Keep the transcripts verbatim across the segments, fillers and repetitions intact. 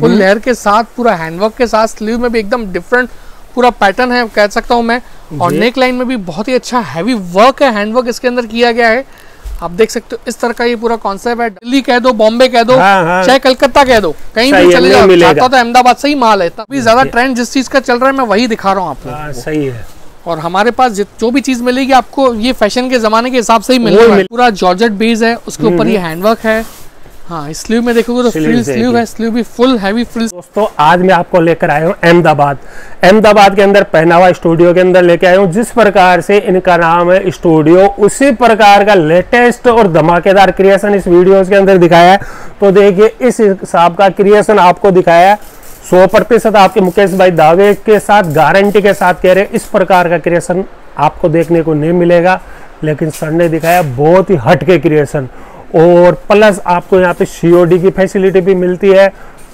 Full layer के साथ पूरा हैंडवर्क के साथ स्लीव में भी एकदम डिफरेंट पूरा पैटर्न है कह सकता हूं मैं। और नेक लाइन में भी बहुत ही अच्छा हैवी वर्क है, हैंडवर्क इसके अंदर किया गया है। आप देख सकते हो इस तरह का ये पूरा कॉन्सेप्ट है। दिल्ली कह दो, बॉम्बे कह दो, हाँ, हाँ। चाहे कलकत्ता कह दो, कहीं भी चले जाओ जाता तो अहमदाबाद से ही माल है। तभी ज्यादा ट्रेंड जिस चीज का चल रहा है मैं वही दिखा रहा हूँ आपको। सही है। और हमारे पास जो भी चीज मिलेगी आपको ये फैशन के जमाने के हिसाब से ही मिलेगी। पूरा जॉर्जेट बेस है, उसके ऊपर ये हैंडवर्क है। हाँ, स्लीव में देखोगे तो फ्रिल स्लीव है, स्लीव भी फुल हैवी फ्रिल। दोस्तों आज मैं आपको लेकर आया हूँ अहमदाबाद। अहमदाबाद के अंदर पहनावा स्टूडियो के अंदर लेके आया हूँ। जिस प्रकार से इनका नाम है स्टूडियो, उसी प्रकार का लेटेस्ट और धमाकेदार क्रिएशन इस वीडियो के अंदर दिखाया है। तो देखिए इस हिसाब का क्रिएशन आपको दिखाया है। सौ प्रतिशत आपके मुकेश भाई दावे के साथ गारंटी के साथ कह रहे हैं, इस प्रकार का क्रिएशन आपको देखने को नहीं मिलेगा। लेकिन सर ने दिखाया बहुत ही हटके क्रिएशन। और प्लस आपको यहाँ पे सीओडी की फैसिलिटी भी मिलती है।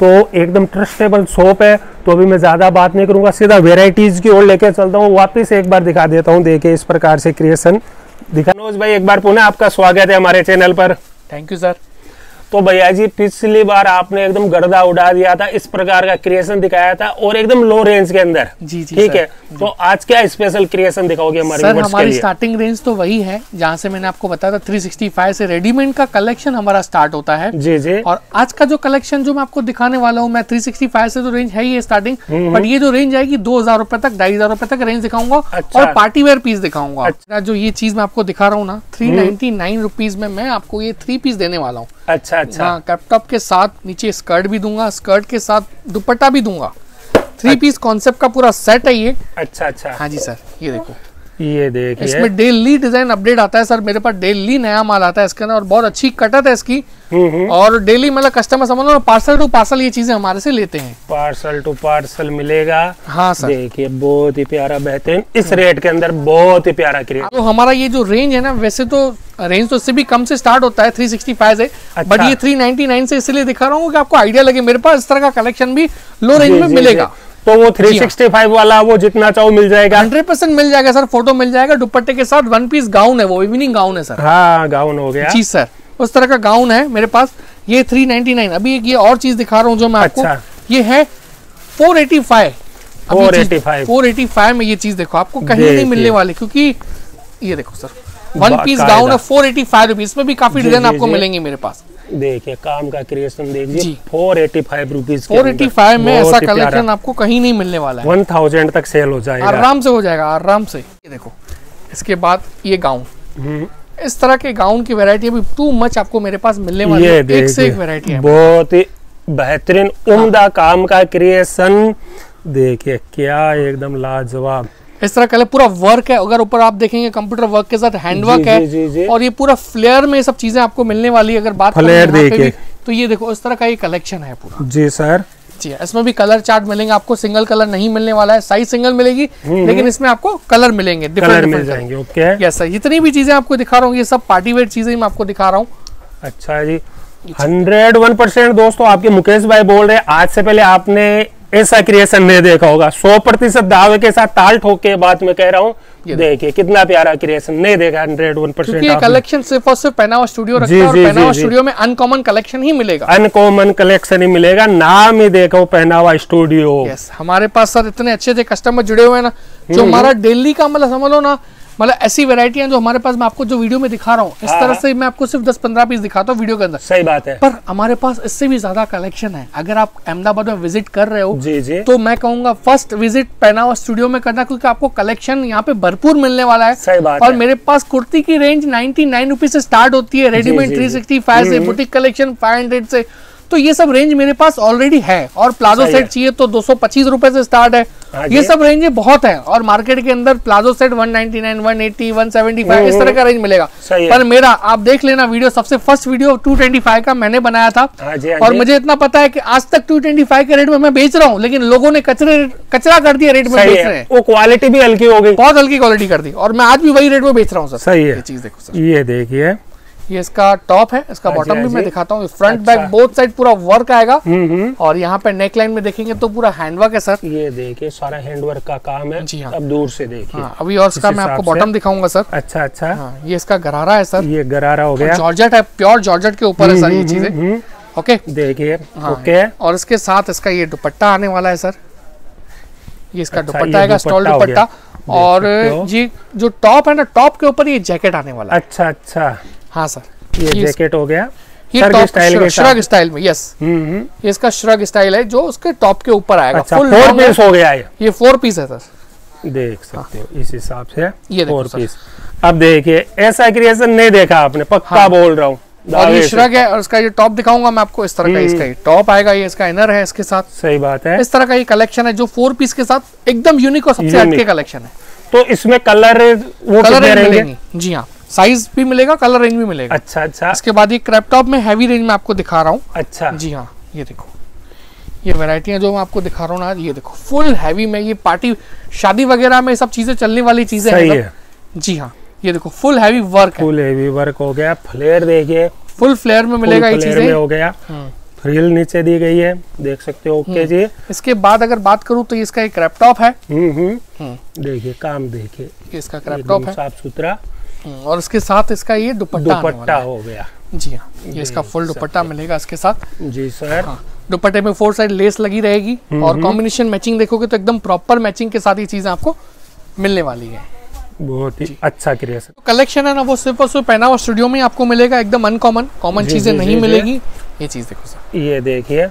तो एकदम ट्रस्टेबल शॉप है। तो अभी मैं ज़्यादा बात नहीं करूँगा, सीधा वेराइटीज़ की ओर लेकर चलता हूँ। वापस एक बार दिखा देता हूँ। देखिए इस प्रकार से क्रिएशन दिखा। मनोज भाई एक बार पुनः आपका स्वागत है हमारे चैनल पर। Thank you sir. तो भैया जी पिछली बार आपने एकदम गर्दा उड़ा दिया था, इस प्रकार का क्रिएशन दिखाया था और एकदम लो रेंज के अंदर। जी जी ठीक है। तो आज क्या स्पेशल क्रिएशन दिखाओगे हमारे सर? हमारी स्टार्टिंग रेंज तो वही है जहाँ से मैंने आपको बताया था, तीन सौ पैंसठ से रेडीमेड का कलेक्शन हमारा स्टार्ट होता है। जी जी। और आज का जो कलेक्शन जो मैं आपको दिखाने वाला हूँ, मैं तीन सौ पैंसठ से तो रेंज है ही स्टार्टिंग, बट ये जो रेंज आएगी दो हजार रुपए तक, ढाई हजार रुपए तक रेंज दिखाऊंगा। और पार्टी वेयर पीस दिखाऊंगा। जो ये चीज मैं आपको दिखा रहा हूँ ना, थ्री नाइनटी नाइन रुपीज में मैं आपको ये थ्री पीस देने वाला हूँ। अच्छा अच्छा। कैप टॉप के साथ नीचे स्कर्ट भी दूंगा, स्कर्ट के साथ दुपट्टा भी दूंगा। थ्री पीस कॉन्सेप्ट का पूरा सेट है ये। अच्छा अच्छा। हाँ जी सर, ये देखो, ये देखिए इसमें डेली डिजाइन अपडेट आता है सर। मेरे पास डेली नया माल आता है इसके अंदर और बहुत अच्छी कटत है इसकी। और डेली मतलब कस्टमर समझो पार्सल टू पार्सल ये चीजें हमारे से लेते हैं, पार्सल टू पार्सल मिलेगा। हाँ सर। देखिए बहुत ही प्यारा बेहतरीन इस रेट के अंदर, बहुत ही प्यारा क्रेज। तो हमारा ये जो रेंज है ना, वैसे तो रेंज तो इससे भी कम से स्टार्ट होता है तीन सौ पैंसठ से। अच्छा। बट ये तीन सौ निन्यानवे से इसलिए दिखा रहा हूँ कि आपको आइडिया लगे मेरे पास इस तरह का कलेक्शन भी लो रेंज में मिलेगा। तो वो तीन सौ पैंसठ वाला वो जितना चाहो मिल जाएगा, सौ परसेंट मिल जाएगा सर। फोटो मिल जाएगा, दुपट्टे के साथ वन पीस गाउन है, वो इवनिंग गाउन है सर। हाँ गाउन हो गया जी सर, उस तरह का गाउन है मेरे पास। ये तीन सौ निन्यानवे। अभी एक ये और चीज दिखा रहा हूँ जो मैं आपको। अच्छा। ये है चार सौ पचासी। चार सौ पचासी चार सौ पचासी में ये चीज देखो आपको कहीं नहीं मिलने वाली, क्योंकि ये देखो सर वन पीस गाउन है चार सौ पचासी रुपीस में भी काफी डिजाइन आपको मिलेंगे मेरे पास। देखिए काम का क्रिएशन देखिए चार सौ पचासी रुपीस के अंदर चार सौ पचासी में ऐसा कलेक्शन आपको कहीं नहीं मिलने वाला है। एक हज़ार तक सेल हो जाएगा आराम से, हो जाएगा आराम से। ये देखो इसके बाद ये गाउन, इस तरह के गाउन की वैरायटी अभी टू मच आपको मेरे पास मिलने वाली है। एक से एक वैरायटी है, बहुत ही बेहतरीन उम्दा काम का क्रिएशन। देखिए क्या एकदम लाजवाब इस तरह का पूरा वर्क है। अगर ऊपर आप देखेंगे कंप्यूटर वर्क के साथ हैंडवर्क है। जी, जी, जी। और ये पूरा फ्लेयर में सब चीजें आपको मिलने वाली है। अगर बात फ्लेयर देखिए तो ये देखो इस तरह का ये कलेक्शन है पूरा। जी सर जी। इसमें भी कलर चार्ट मिलेंगे आपको, सिंगल कलर नहीं मिलने वाला है, साइज सिंगल मिलेगी लेकिन इसमें आपको कलर मिलेंगे, डिफरेंट मिल जाएंगे। Okay yes sir. जितनी भी चीजें आपको दिखा रहा हूँ ये सब पार्टी वेयर चीजें मैं आपको दिखा रहा हूँ। अच्छा जी, हंड्रेड वन परसेंट दोस्तों आपके मुकेश भाई बोल रहे हैं आज से पहले आपने ऐसा क्रिएशन नहीं देखा होगा। सौ प्रतिशत दावे के साथ ताल ठोक के बात मैं कह रहा हूँ। देखिए कितना प्यारा क्रिएशन, नहीं देखा हंड्रेड वन परसेंट। ये कलेक्शन सिर्फ और सिर्फ पहनावा स्टूडियो रखता है और पहनावा स्टूडियो में अनकॉमन कलेक्शन ही मिलेगा, अनकॉमन कलेक्शन ही मिलेगा। नाम ही देखो पहनावा स्टूडियो। हमारे पास सर इतने अच्छे अच्छे कस्टमर जुड़े हुए हैं ना, जो हमारा डेली का मतलब समझ लो ना, मतलब ऐसी वैरायटी है जो हमारे पास। मैं आपको जो वीडियो में दिखा रहा हूँ इस तरह से मैं आपको सिर्फ दस पंद्रह पीस दिखाता हूँ वीडियो के अंदर। सही बात है। पर हमारे पास इससे भी ज्यादा कलेक्शन है। अगर आप अहमदाबाद में विजिट कर रहे हो जी जी। तो मैं कहूँगा फर्स्ट विजिट पहनावा स्टूडियो में करना, क्योंकि आपको कलेक्शन यहाँ पे भरपूर मिलने वाला है। सही बात। और है। मेरे पास कुर्ती की रेंज नाइनटी नाइन रुपीज से स्टार्ट होती है, रेडीमेड थ्री सिक्सटी फाइव से, बुटीक कलेक्शन फाइव हंड्रेड से। तो ये सब रेंज मेरे पास ऑलरेडी है। और प्लाजो सेट चाहिए तो दो सौ पच्चीस रुपए से स्टार्ट है। ये सब रेंज बहुत है। और मार्केट के अंदर प्लाजो सेट एक सौ निन्यानवे, एक सौ अस्सी, एक सौ पचहत्तर इस तरह का रेंज मिलेगा। पर मेरा आप देख लेना वीडियो, सबसे फर्स्ट वीडियो दो सौ पच्चीस का मैंने बनाया था। आजे, आजे। और मुझे इतना पता है कि आज तक दो सौ पच्चीस के रेट में मैं बेच रहा हूँ, लेकिन लोगों ने कचरे कचरा कर दिया रेट में बेच रहे हैं। वो क्वालिटी भी हल्की हो गई, बहुत हल्की क्वालिटी कर दी, और मैं आज भी वही रेट में बेच रहा हूँ सर। सही है। चीज देखो सर, ये देखिए ये इसका टॉप है, इसका बॉटम भी मैं दिखाता हूँ। फ्रंट बैक बोथ साइड पूरा वर्क आएगा। और यहाँ पे नेक लाइन में देखेंगे तो पूरा हैंडवर्क है सर। ये देखिए सारा हैंडवर्क का काम है। जी हाँ। अब दूर से देखिए। हाँ, अभी और इसका मैं आपको बॉटम दिखाऊंगा सर। अच्छा अच्छा। हाँ, ये इसका गरारा है सर। ये गरारा हो गया, जॉर्जेट है, प्योर जॉर्जेट के ऊपर है सर ये चीजें। ओके देखिए हाँ, ओके। और इसके साथ इसका ये दुपट्टा आने वाला है सर, ये इसका अच्छा, दुपट्टा आएगा स्टॉल दुपट्टा। और ये जो टॉप है ना, टॉप के ऊपर ये जैकेट आने वाला है। अच्छा अच्छा हाँ सर, ये जैकेट हो गया श्रग स्टाइल में। यस, ये इसका श्रग स्टाइल है जो उसके टॉप के ऊपर आएगा। फुल फोर पीस हो गया, ये फोर पीस है सर, देख सकते हो इस हिसाब से ये फोर पीस। अब देखिए ऐसा क्रिएशन नहीं देखा आपने, पक्का बोल रहा हूँ। और ये श्रग है और इसका ये टॉप दिखाऊंगा मैं आपको, इस तरह का इसका ये टॉप आएगा, ये इसका इनर है इसके साथ। सही बात है, इस तरह का ये कलेक्शन है जो फोर पीस के साथ एकदम यूनिक और सबसे हटके कलेक्शन है। तो इसमें कलर वो कलर रहेंगे जी हाँ, साइज भी मिलेगा, कलर रेंज भी मिलेगा। अच्छा अच्छा, इसके बाद ये क्रैप टॉप में हैवी रेंज में आपको दिखा रहा हूँ। अच्छा जी हाँ, ये देखो ये वैरायटियाँ जो मैं आपको दिखा रहा हूँ ना, ये देखो फुल हैवी में, ये पार्टी शादी वगैरह में सब चीजें चलने वाली चीजें हैं जी हाँ। ये देखो full heavy work, full heavy work हो गया। फ्लेयर देखिए, फुल फ्लेयर में मिलेगा ये चीजें हो गया। फ्रिल नीचे दी गई है, देख सकते हो। ओके जी, इसके बाद अगर बात करूँ तो इसका एक क्रैप टॉप है। देखिए काम, देखिए इसका क्रैप टॉप है साफ सुथरा। और इसके साथ इसका ये दुपट्टा दुपट्टा हो गया जी हाँ, ये इसका फुल दुपट्टा मिलेगा इसके साथ जी सर। हाँ, दुपट्टे में फोर साइड लेस लगी रहेगी और कॉम्बिनेशन मैचिंग देखोगे तो एकदम प्रॉपर मैचिंग के साथ ये चीजें आपको मिलने वाली है। बहुत ही अच्छा क्रिएशन कलेक्शन है ना, वो सिर्फ और सिर्फ पहनावा स्टूडियो में आपको मिलेगा। एकदम अनकॉमन, कॉमन चीजें नहीं मिलेगी। ये चीज देखो सर, ये देखिए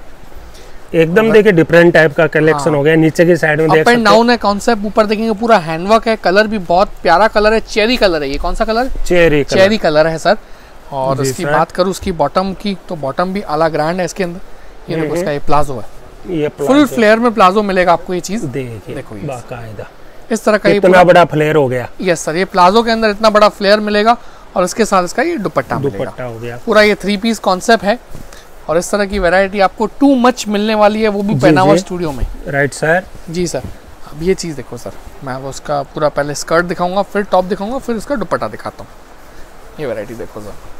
एकदम देखिए डिफरेंट टाइप का कलेक्शन हाँ। हो गया। नीचे की साइड में देख सकते हैं अप एंड डाउन है कॉन्सेप्ट, ऊपर देखेंगे पूरा हैंडवर्क है। कलर भी बहुत प्यारा कलर है, चेरी कलर है। ये कौन सा colour? Cherry colour, cherry colour है सर। और उसकी बात करूँ उसकी बॉटम की, तो बॉटम भी आला ग्रैंड है इसके अंदर। ये देखो इसका ये प्लाजो है, ये फुल फ्लेयर में प्लाजो मिलेगा आपको। ये चीज देखिए, देखो बाकायदा इस तरह का इतना बड़ा फ्लेयर हो गया। यस सर, ये प्लाजो के अंदर इतना बड़ा फ्लेयर मिलेगा और इसके साथ इसका ये दुपट्टा दुपट्टा हो गया। पूरा ये थ्री पीस कॉन्सेप्ट है और इस तरह की वैरायटी आपको टू मच मिलने वाली है, वो भी पहनावा स्टूडियो में। राइट सर जी सर। अब ये चीज़ देखो सर, मैं उसका पूरा पहले स्कर्ट दिखाऊंगा, फिर टॉप दिखाऊंगा, फिर उसका दुपट्टा दिखाता हूँ। ये वैरायटी देखो सर,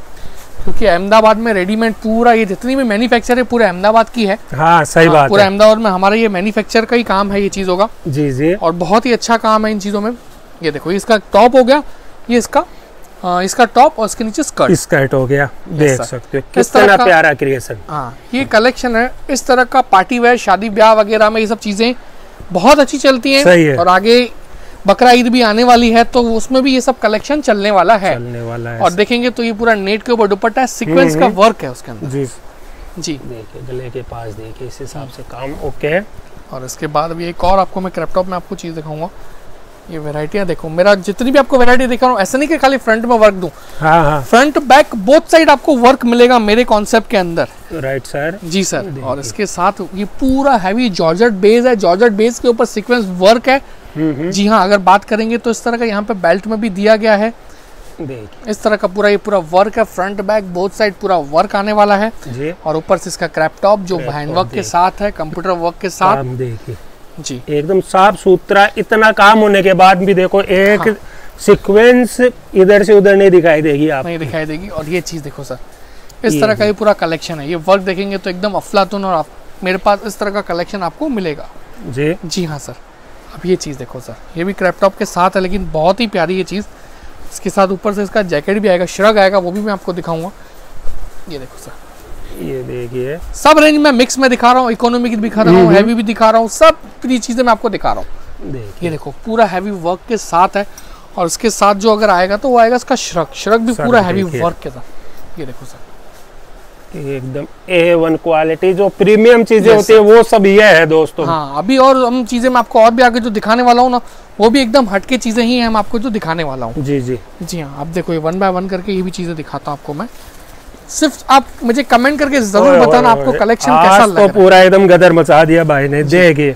क्योंकि अहमदाबाद में रेडीमेड पूरा ये जितनी भी मैन्युफैक्चर है पूरा अहमदाबाद की है। हाँ सही बात, पूरा अहमदाबाद में हमारा ये मैन्युफैक्चर का ही काम है ये चीज़ों का जी जी। और बहुत ही अच्छा काम है इन चीज़ों में। ये देखो इसका टॉप हो गया, ये इसका आ, इसका टॉप और इसके नीचे स्कर्ट स्कर्ट हो गया। देख सकते हो किस तरह प्यारा क्रिएशन। हाँ, ये कलेक्शन है। इस तरह का पार्टी वेयर शादी ब्याह वगैरह में ये सब चीजें बहुत अच्छी चलती हैं। सही है। और आगे बकरा ईद भी आने वाली है तो उसमें भी ये सब कलेक्शन चलने वाला है, चलने वाला है। और देखेंगे तो ये पूरा नेट के ऊपर दुपट्टा है, सीक्वेंस का वर्क है उसके अंदर जी जी। देखिए गले के पास देखिए, इस हिसाब से काम ओके। और इसके बाद अभी एक और आपको मैं क्रैपटॉप में आपको चीज दिखाऊंगा। ये वैरायटियाँ देखो, मेरा जितनी भी आपको वैरायटी दिखा रहा हूँ ऐसा नहीं कि खाली फ्रंट में वर्क दूं। हाँ हाँ, फ्रंट बैक बोथ साइड आपको वर्क मिलेगा मेरे कॉन्सेप्ट के अंदर। राइट सर जी सर। और इसके साथ ये पूरा हैवी जॉर्जेट बेस है, जॉर्जेट बेस के ऊपर सीक्वेंस वर्क है जी हाँ। अगर बात करेंगे तो इस तरह का यहाँ पे बेल्ट में भी दिया गया है, इस तरह का पूरा ये पूरा वर्क है। फ्रंट बैक बोथ साइड पूरा वर्क आने वाला है। और ऊपर से इसका क्रैप टॉप जो हैंडवर्क के साथ है, कंप्यूटर वर्क के साथ जी, एकदम साफ सुथरा। इतना काम होने के बाद भी देखो एक हाँ। सीक्वेंस इधर से उधर नहीं दिखाई देगी, आप नहीं दिखाई देगी। और ये चीज देखो सर, इस तरह का ये पूरा कलेक्शन है। ये वर्क देखेंगे तो एकदम अफलातून। और आप मेरे पास इस तरह का कलेक्शन आपको मिलेगा जी जी हाँ सर। अब ये चीज देखो सर, ये भी क्रैप टॉप के साथ है लेकिन बहुत ही प्यारी ये चीज। इसके साथ ऊपर से इसका जैकेट भी आएगा, श्रग आएगा, वो भी मैं आपको दिखाऊंगा। ये देखो सर, ये देखिए सब रेंज में मिक्स में दिखा रहा हूँ, इकोनॉमी की दिखा रहा हूँ, हैवी भी दिखा रहा हूँ, सब फ्री चीजें मैं आपको दिखा रहा हूँ। ये देखो पूरा हैवी वर्क के साथ है। और इसके साथ जो अगर आएगा तो वो आएगा इसका श्रग, श्रग भी पूरा हैवी वर्क के साथ। ये देखो सर, एकदम ए वन क्वालिटी जो प्रीमियम चीजें होती है वो सब ये है दोस्तों। हाँ, अभी और हम चीजें मैं आपको और भी आगे जो दिखाने वाला हूँ ना, वो भी एकदम हटके चीजें ही है हम आपको जो दिखाने वाला हूँ जी जी जी हाँ। आप देखो ये वन बाय वन करके ये भी चीजें दिखाता हूँ आपको मैं। सिर्फ आप मुझे कमेंट करके जरूर बताना आपको कलेक्शन कैसा लगा। तो पूरा एकदम गदर मचा दिया भाई ने। देखिए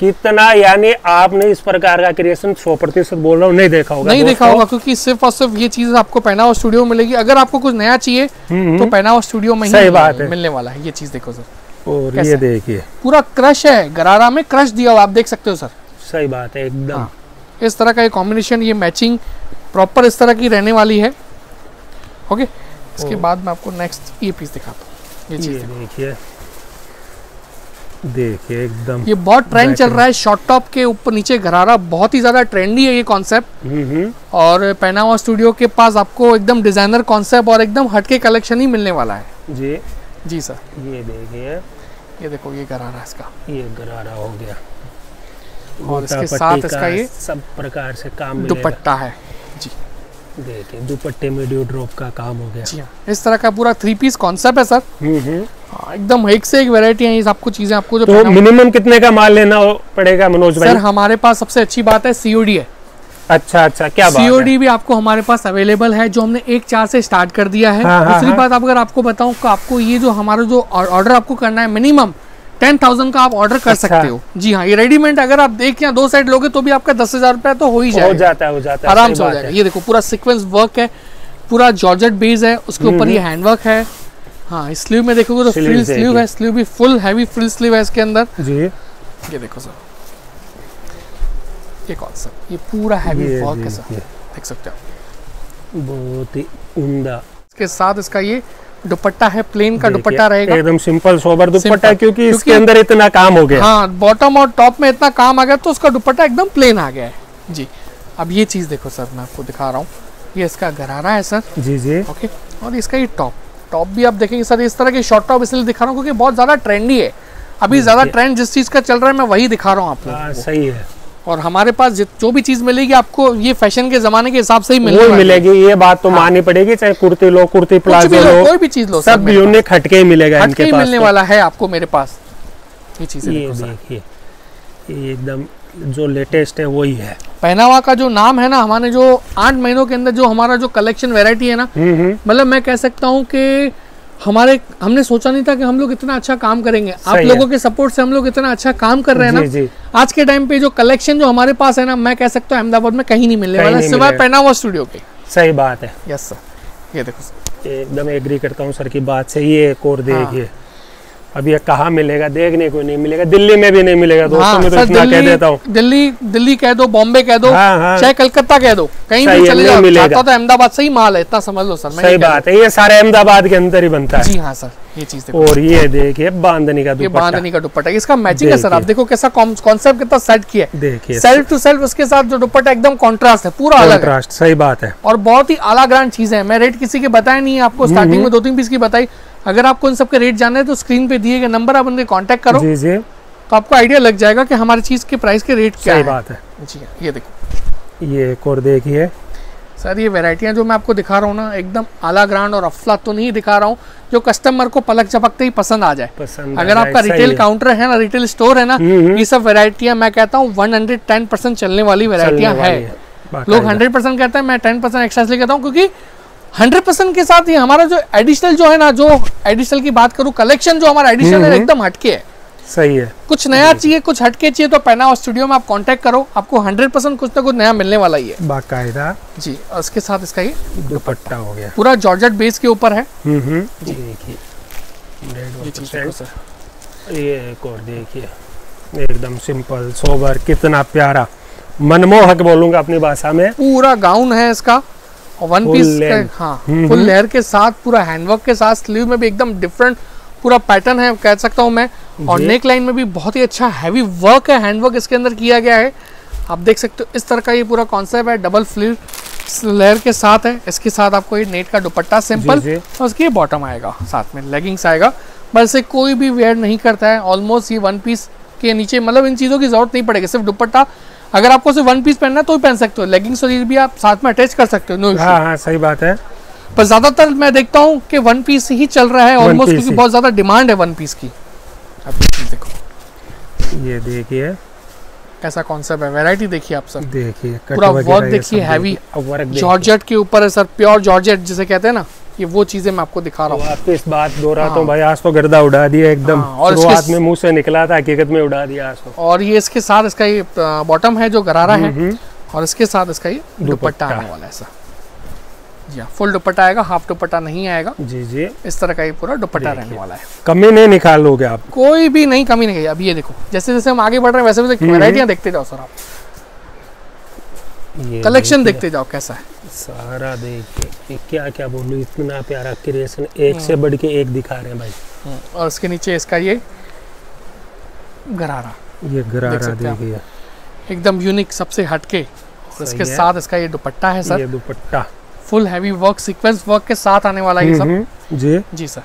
कितना, यानी आपने इस प्रकार का क्रिएशन सौ प्रतिशत बोल रहा हूँ नहीं देखा होगा, नहीं देखा होगा, क्योंकि सिर्फ और सिर्फ ये चीज आपको पहनावा स्टूडियो में मिलेगी। अगर आपको कुछ नया चाहिए तो पहनावा स्टूडियो में ही मिलने वाला है। ये चीज देखो सर, और ये देखिए पूरा क्रश है, गरारा में क्रश दिया हुआ आप देख सकते हो सर। सही बात है एकदम। इस तरह का ये कॉम्बिनेशन, ये मैचिंग प्रॉपर इस तरह की रहने वाली है। ओके, इसके बाद मैं आपको नेक्स्ट ये पीस दिखाता हूँ। ये चीज देखिए, देखिए एकदम ये बहुत ट्रेंड चल रहा है। शॉर्ट टॉप के ऊपर नीचे घरारा बहुत ही ज्यादा ट्रेंडी है ये कॉन्सेप्ट। और पहनावा स्टूडियो के पास आपको एकदम डिजाइनर कॉन्सेप्ट और एकदम हटके कलेक्शन ही मिलने वाला है जी जी सर। ये देखिए, ये देखो, ये गरारा इसका, ये गरारा हो गया। और इसके साथ इसका ये सब प्रकार से काम दुपट्टा है जी। देखिए दुपट्टे में ड्यू ड्रॉप का काम हो गया जी। इस तरह का पूरा थ्री पीस कॉन्सेप्ट है सर। एकदम एक से एक वैरायटी है ये सबको चीजें आपको। जो तो मिनिमम कितने का माल लेना पड़ेगा मनोज भाई? सर हमारे पास सबसे अच्छी बात है सीओडी है। अच्छा अच्छा, क्या बात है। सीओडी भी आपको हमारे पास अवेलेबल है, जो हमने एक चार से स्टार्ट कर दिया है। हाँ, दूसरी हाँ, बात अगर आपको बताऊं कि आपको ये जो हमारा जो ऑर्डर आपको करना है मिनिमम टेन थाउजेंड का आप ऑर्डर कर अच्छा, सकते हो जी हाँ। ये रेडीमेड अगर आप एक या दो सेट लोगे तो भी आपका दस हजार रुपया तो हो ही जाएगा, हो जाता है, हो जाता है, आराम से हो जाएगा। ये देखो पूरा सिक्वेंस वर्क है, पूरा जॉर्जेट बेस है, उसके ऊपर ये हैंडवर्क है। हाँ स्लीव में देखोगे तो फ्रिल स्लीव है, स्लीव भी फुल हैवी फ्रिल स्लीव है इसके अंदर जी। ये देखो सर ये कॉन्सेप्ट, ये पूरा हैवी वर्क के साथ देख सकते हो, बहुत ही उम्दा। इसके साथ इसका ये दुपट्टा है, प्लेन का दुपट्टा रहेगा, एकदम सिंपल सोबर दुपट्टा, क्योंकि इसके अंदर इतना काम हो गया। हाँ बॉटम और टॉप में इतना काम आ गया तो उसका दुपट्टा एकदम प्लेन आ गया है जी। अब ये चीज देखो सर, मैं आपको दिखा रहा हूँ, ये इसका गरारा है सर जी जी ओके। और इसका ये टॉप, टॉप भी आप देखेंगे सर इस तरह के शॉर्ट टॉप इसलिए दिखा रहा हूँ क्योंकि बहुत ज्यादा ट्रेंडी है अभी, ज्यादा ट्रेंड जिस चीज का चल रहा है मैं वही दिखा रहा हूँ आपको। सही है। और हमारे पास जो भी चीज मिलेगी आपको ये फैशन के जमाने के हिसाब से ही मिलेगी, मिलेगी ये बात तो हाँ। माननी पड़ेगी, चाहे कुर्ती लो, कुर्ती प्लाजो लो, कोई भी चीज लो, सब यूनिक हटके ही मिलेगा, इनके पास मिलने वाला है आपको मेरे पास। ये चीजें देखिए, ये एकदम जो लेटेस्ट है वही है। पहनावा का जो नाम है ना, हमारे जो आठ महीनों के अंदर जो हमारा जो कलेक्शन वेरायटी है ना, मतलब मैं कह सकता हूँ कि हमारे हमने सोचा नहीं था कि हम लोग इतना अच्छा काम करेंगे। आप लोगों के सपोर्ट से हम लोग इतना अच्छा काम कर रहे हैं ना। आज के टाइम पे जो कलेक्शन जो हमारे पास है ना, मैं कह सकता हूँ अहमदाबाद में कहीं नहीं मिलने वाला सिवाय पहनावा स्टूडियो के। सही बात है। Yes sir. ये देखो, एकदम एग्री करता हूँ सर की बात से। ये एक और देखिए, अब ये कहाँ मिलेगा, देखने को नहीं मिलेगा, दिल्ली में भी नहीं मिलेगा दोस्तों, मैं तो इतना कह देता हूँ। दिल्ली दिल्ली कह दो, बॉम्बे कह दो, चाहे कलकत्ता कह दो, कहीं भी चले जाओ मिलेगा। तो अहमदाबाद से ही माल है, इतना समझ लो सर। सही बात है, ये सारे अहमदाबाद के अंदर ही बनता है जी। हाँ सर, ये चीज। और ये देखिए बांधनी का दुपट्टा, बांधनी का दुपट्टा, इसका मैचिंग है सर। आप देखो कैसा कॉन्सेप्ट कितना सेट किया है, देखिए सेल्फ टू सेल्फ। उसके साथ जो दुपट्टा एकदम कॉन्ट्रास्ट है, पूरा अलग कॉन्ट्रास्ट। सही बात है। और बहुत ही आलाग्रांड चीज है, मैं रेट किसी के बताया नहीं है आपको, स्टार्टिंग में दो तीन पीस की बताई। अगर आपको इन सबके रेट जानना है तो स्क्रीन पे दिए गए नंबर आप उनके कांटेक्ट करो जी जी, तो आपको आइडिया लग जाएगा कि हमारी चीज के प्राइस के रेट क्या है। सही बात है जी। ये देखो, ये एक और देखिए सर, ये वेराइटियाँ जो मैं आपको दिखा रहा हूँ ना, एकदम आला ग्रांड और अफला तो नहीं दिखा रहा हूँ, जो कस्टमर को पलक झपकते ही पसंद आ जाए। पसंद अगर आपका रिटेल काउंटर है ना, रिटेल स्टोर है ना, ये सब वेराइटियाँ मैं कहता हूँ वन हंड्रेड टेन परसेंट चलने वाली वेराइटियाँ है। लोग हंड्रेड परसेंट कहते हैं, मैं टेन परसेंट एक्स्ट्रा ले कहता हूँ, क्योंकि हंड्रेड परसेंट के साथ ही हमारा जो एडिशनल जो है ना, जो एडिशनल की बात करूं, कलेक्शन जो हमारा एडिशनल है एकदम हटके है। सही है। कुछ नया चाहिए, कुछ हटके चाहिए तो पहनावा स्टूडियो में आप कांटेक्ट करो, आपको हंड्रेड परसेंट कुछ ना कुछ नया मिलने वाला ही है। बाकायदा जी। और इसके साथ इसका ये दुपट्टा हो गया, पूरा जॉर्जेट बेस के ऊपर है। ये एक और देखिए, एकदम सिंपल सोबर, कितना प्यारा मनमोहक बोलूंगा अपनी भाषा में। पूरा गाउन है इसका, वन पीस का, हाँ, फुल लेयर के साथ, पूरा हैंडवर्क के साथ, स्लीव में भी एकदम डिफरेंट पूरा पैटर्न है कह सकता हूँ मैं। और नेक लाइन में भी बहुत ही अच्छा हैवी वर्क है, हैंडवर्क इसके अंदर किया गया है, आप देख सकते हो। इस तरह का ये पूरा कॉन्सेप्ट है, डबल फ्लीव लेयर के साथ है। इसके साथ आपको ये नेट का दुपट्टा सिंपल, और उसकी बॉटम आएगा, साथ में लेगिंग्स आएगा। बस ये कोई भी वेयर नहीं करता है ऑलमोस्ट ये वन पीस के नीचे, मतलब इन चीज़ों की जरूरत नहीं पड़ेगी। सिर्फ दुपट्टा, अगर आपको सिर्फ वन पीस पहनना है तो भी पहन सकते हो, लेगिंग्स और ये भी आप साथ में अटैच कर सकते हो। No issue. हाँ, हाँ, सही बात है। पर ज्यादातर मैं देखता हूँ कि वन पीस ही चल रहा है ऑलमोस्ट, क्योंकि बहुत ज्यादा डिमांड है वन पीस की। अब देखो, ये देखिए कैसा कॉन्सेप्ट है, वैरायटी देखिए आप सब, देखिए पूरा वर्क देखिए, हैवी जॉर्जेट के ऊपर है सर, प्योर जॉर्जेट जिसे कहते हैं ना, ये वो चीजें मैं आपको दिखा रहा हूँ। इस बात दोहराता हूँ भाई, आज तो गर्दा उड़ा दिया एकदम, और शुरुआत में मुंह से निकला था, हकीकत में उड़ा दिया आज तो। और ये इसके साथ इसका ये बॉटम है जो गरारा है, और इसके साथ इसका ये दुपट्टा आने वाला है सर जी। फुल दुपट्टा आएगा, हाफ दुपट्टा नहीं आएगा जी जी। इस तरह का ये पूरा दुपट्टा रहने वाला है, कमी नहीं निकालोगे आप, कोई भी नहीं कमी नहीं। अब ये देखो, जैसे जैसे हम आगे बढ़ रहे हैं वैसे वैसे वैरायटियाँ देखते जाओ सर, आप कलेक्शन देखते जाओ कैसा है सारा। देखिए क्या क्या बोलूं, इतना प्यारा क्रिएशन, एक से बढ़ के एक दिखा रहे हैं भाई। और उसके नीचे इसका ये गरारा, ये गरारा देखिए एकदम यूनिक, सबसे हटके। और इसके साथ इसका ये दुपट्टा है सर, ये dupatta full heavy work, sequence work के साथ आने वाला ये सब जी जी सर।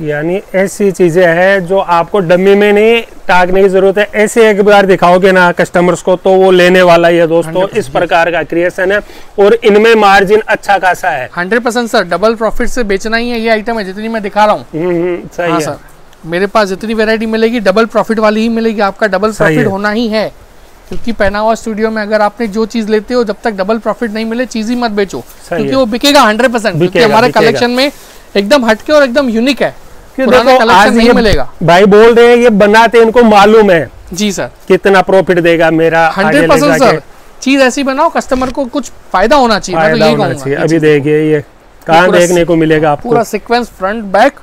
यानी ऐसी चीज़ें हैं जो आपको डमी में नहीं टाँगने की ज़रूरत है, ऐसे एक बार दिखाओगे ना कस्टमर्स को तो वो लेने वाला ही है दोस्तों। इस प्रकार का क्रिएशन है और इनमें मार्जिन अच्छा खासा है। Hundred percent sir, double profit से बेचना ही है ये आइटम है जितनी मैं दिखा रहा हूँ। सही हाँ है। सर मेरे पास जितनी वेरायटी मिलेगी डबल प्रॉफिट वाली ही मिलेगी, आपका डबल प्रॉफिट होना ही है, क्योंकि पहनावा स्टूडियो में अगर आपने जो चीज लेते हो जब तक डबल प्रॉफिट नहीं मिले चीज ही मत बेचो, क्योंकि वो बिकेगा हंड्रेड परसेंट। क्योंकि हमारे कलेक्शन में एकदम हटके और एकदम यूनिक है, पुराना कलेक्शन नहीं मिलेगा। भाई बोल रहे हैं ये बनाते इनको मालूम है जी सर कितना प्रॉफिट देगा मेरा हंड्रेड परसेंट। सर चीज ऐसी बनाओ कस्टमर को कुछ फायदा होना चाहिए। अभी देखिए ये कहाँ देखने को मिलेगा आपको, पूरा सिक्वेंस फ्रंट बैक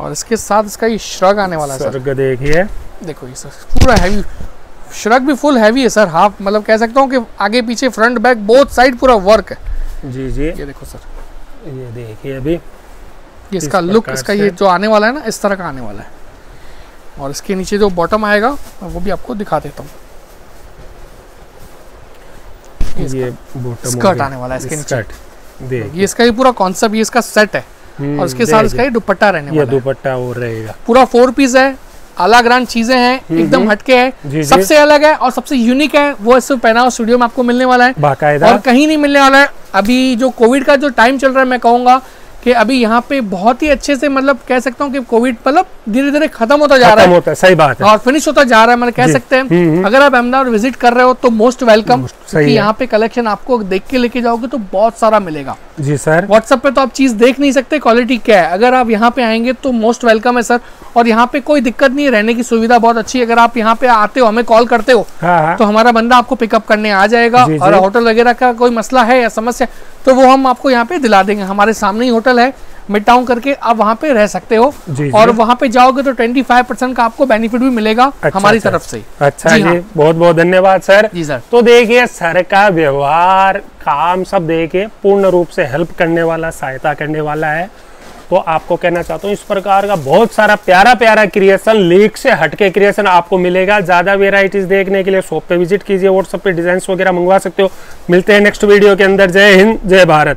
और इसके साथ इसका ये श्रग आने वाला है सर। देखिए देखो ये सर पूरा हैवी श्रग भी फुल हैवी है सर, हाफ मतलब कह सकता हूँ कि आगे पीछे फ्रंट बैक बोथ साइड पूरा वर्क है जी जी। ये देखो सर ये देखिए अभी ये इसका इस लुक इसका ये जो आने वाला है ना इस तरह का आने वाला है। और इसके नीचे जो बॉटम आएगा वो भी आपको दिखा देता हूँ। ये बॉटम स्कर्ट आने वाला है इसके नीचे, ये इसका ये पूरा कॉन्सेप्ट ये इसका सेट है और इसके साथ इसका ये दुपट्टा रहने वाला है। दुपट्टा और रहेगा पूरा फोर पीस है, अलग अलग चीजें हैं, एकदम हटके है, सबसे अलग है और सबसे यूनिक है। वो इस पहनावा स्टूडियो में आपको मिलने वाला है बाकायदा और कहीं नहीं मिलने वाला है। अभी जो कोविड का जो टाइम चल रहा है मैं कहूँगा कि अभी यहाँ पे बहुत ही अच्छे से मतलब कह सकता हूँ कि कोविड मतलब धीरे धीरे खत्म होता जा रहा है, होता है सही बात है और फिनिश होता जा रहा है, मतलब कह सकते हैं। अगर आप अहमदाबाद विजिट कर रहे हो तो मोस्ट वेलकम, क्योंकि यहाँ पे कलेक्शन आपको देख के लेके जाओगे तो बहुत सारा मिलेगा जी सर। व्हाट्सएप पे तो आप चीज देख नहीं सकते क्वालिटी क्या है, अगर आप यहाँ पे आएंगे तो मोस्ट वेलकम है सर। और यहाँ पे कोई दिक्कत नहीं है, रहने की सुविधा बहुत अच्छी है। अगर आप यहाँ पे आते हो हमें कॉल करते हो तो हमारा बंदा आपको पिकअप करने आ जाएगा और होटल वगैरह का कोई मसला है या समस्या तो वो हम आपको यहाँ पे दिला देंगे। हमारे सामने ही होटल है मिड टाउन करके, आप वहाँ पे रह सकते हो और वहाँ पे जाओगे तो पच्चीस परसेंट का आपको बेनिफिट भी मिलेगा अच्छा, हमारी तरफ से। अच्छा जी, जी हाँ। बहुत बहुत धन्यवाद सर जी सर। तो देखिए सर का व्यवहार काम सब देखिए पूर्ण रूप से हेल्प करने वाला सहायता करने वाला है। तो आपको कहना चाहता हूँ इस प्रकार का बहुत सारा प्यारा प्यारा क्रिएशन लीक से हटके क्रिएशन आपको मिलेगा। ज्यादा वेराइटीज देखने के लिए शॉप पे विजिट कीजिए, व्हाट्सएप पे डिजाइन वगैरह मंगवा सकते हो। मिलते हैं नेक्स्ट वीडियो के अंदर। जय हिंद जय भारत।